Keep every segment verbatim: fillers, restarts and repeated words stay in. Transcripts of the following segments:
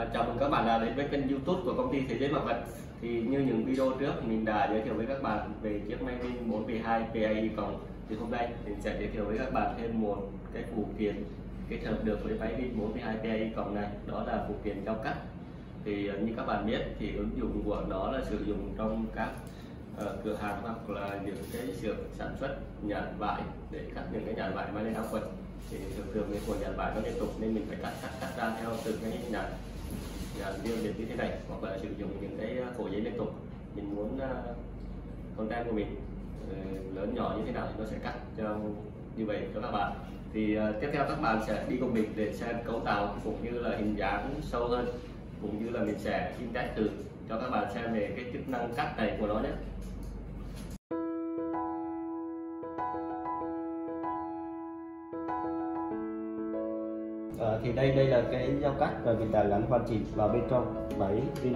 À, chào mừng các bạn đã đến với kênh YouTube của công ty Thế Giới Mã Vạch. Thì như những video trước mình đã giới thiệu với các bạn về chiếc máy in bốn hai P E I plus, thì hôm nay mình sẽ giới thiệu với các bạn thêm một cái phụ kiện kết hợp được với máy in bốn hai P E I plus này, đó là phụ kiện cao cắt. Thì như các bạn biết thì ứng dụng của nó là sử dụng trong các uh, cửa hàng hoặc là những cái xưởng sản xuất nhãn vải để cắt những cái nhãn vải mà lên áo quần. Thì thường thường cái của nhãn vải nó liên tục nên mình phải cắt cắt cắt ra theo từng cái nhãn riêng biệt như thế này, hoặc là sử dụng những cái khổ giấy liên tục. Mình muốn uh, con tem của mình uh, lớn nhỏ như thế nào thì nó sẽ cắt cho như vậy cho các bạn. Thì uh, tiếp theo các bạn sẽ đi cùng mình để xem cấu tạo cũng như là hình dáng sâu hơn, cũng như là mình sẽ in test thử cho các bạn xem về cái chức năng cắt này của nó nhé. À, thì đây đây là cái dao cắt và mình đã gắn hoàn chỉnh vào bên trong máy in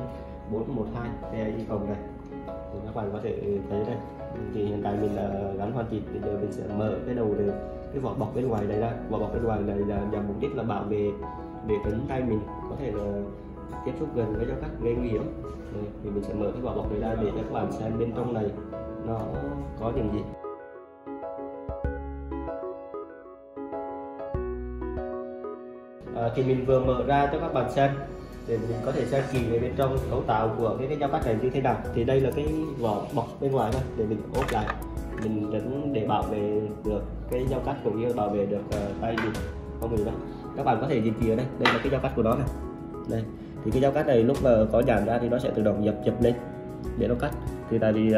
bốn một hai P E I cộng này. Thì các bạn có thể thấy đây, thì hiện tại mình là gắn hoàn chỉnh. Bây giờ mình sẽ mở cái đầu này, cái vỏ bọc bên ngoài này ra. Vỏ bọc bên ngoài này là nhằm mục đích là bảo vệ để cánh tay mình có thể là tiếp xúc gần với dao cắt gây nguy hiểm. Đây, thì mình sẽ mở cái vỏ bọc này ra để các bạn xem bên trong này nó có những gì. À, thì mình vừa mở ra cho các bạn xem để mình có thể xem kỹ về bên trong cấu tạo của cái, cái dao cắt này như thế nào. Thì đây là cái vỏ bọc bên ngoài thôi, để mình ốp lại, mình đánh để bảo vệ được cái dao cắt cũng như bảo vệ được uh, tay mình không bị đó. Các bạn có thể nhìn kỹ ở đây, đây là cái dao cắt của nó này. Đây thì cái dao cắt này lúc mà có nhàn ra thì nó sẽ tự động dập dập lên để nó cắt. Thì tại vì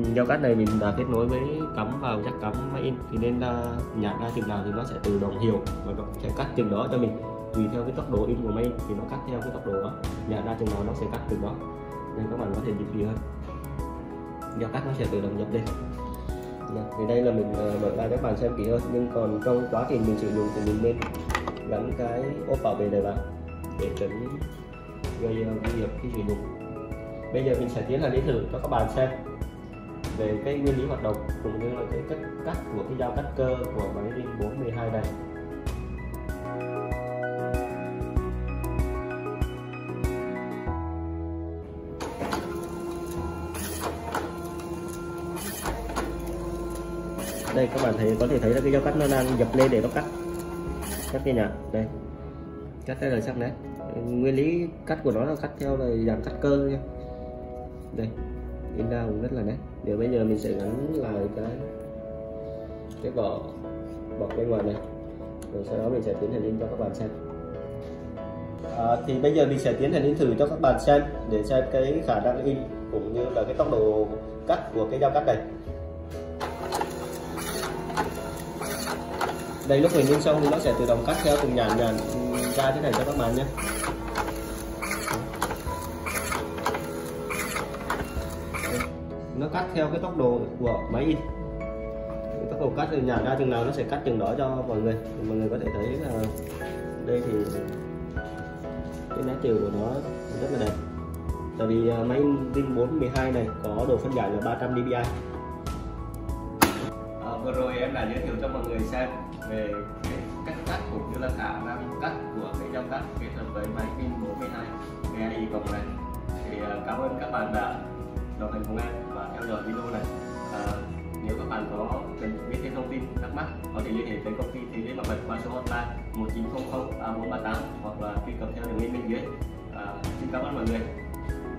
uh, dao cắt này mình đã kết nối với cắm vào jack cắm máy in, thì nên uh, nhàn ra chừng nào thì nó sẽ tự động hiểu và nó sẽ cắt chừng đó cho mình. Tùy theo cái tốc độ in của máy thì nó cắt theo cái tốc độ đó, nhận ra chừng nào nó sẽ cắt từ đó, nên các bạn có thể nhìn kỹ hơn. Dao cắt nó sẽ tự động nhập lên. Thì đây là mình mở ra cho các bạn xem kỹ hơn, nhưng còn trong quá trình mình sử dụng thì mình nên gắn cái ốp bảo vệ này vào để tránh gây nguy hiểm khi sử dụng. Bây giờ mình sẽ tiến hành đi thử cho các bạn xem về cái nguyên lý hoạt động cũng như là cái cách cắt của cái dao cắt cơ của máy in bốn hai này. Đây các bạn thấy, có thể thấy là cái dao cắt nó đang dập lên để nó cắt cắt cái nhãn đây, cắt đây là sắc nét. Nguyên lý cắt của nó là cắt theo là dạng cắt cơ nha. Đây in ra cũng rất là nét. Để bây giờ mình sẽ gắn lại cái cái vỏ bọc bên ngoài này, rồi sau đó mình sẽ tiến hành in cho các bạn xem. À, thì bây giờ mình sẽ tiến hành in thử cho các bạn xem để xem cái khả năng in cũng như là cái tốc độ cắt của cái dao cắt này. Đây lúc mình in xong thì nó sẽ tự động cắt theo từng nhàn nhàn ra thế này cho các bạn nhé. Nó cắt theo cái tốc độ của máy in. Tốc độ cắt từ nhàn ra chừng nào nó sẽ cắt chừng đó cho mọi người. Mọi người có thể thấy là đây thì cái nét chiều của nó rất là đẹp. Tại vì máy in bốn mười hai này có độ phân giải là ba trăm dpi. Vừa rồi em đã giới thiệu cho mọi người xem về cái cách cắt cũng như là khả năng cắt của cái dao cắt kết hợp với máy in bốn hai P E I cộng này. Thì cảm ơn các bạn đã đồng hành cùng em và theo dõi video này. À, nếu các bạn có cần biết thêm thông tin thắc mắc có thể liên hệ tới công ty Thế Giới Mã Vạch qua số hotline một chín không không ba bốn ba tám hoặc là truy cập theo đường link bên dưới. À, xin cảm ơn mọi người.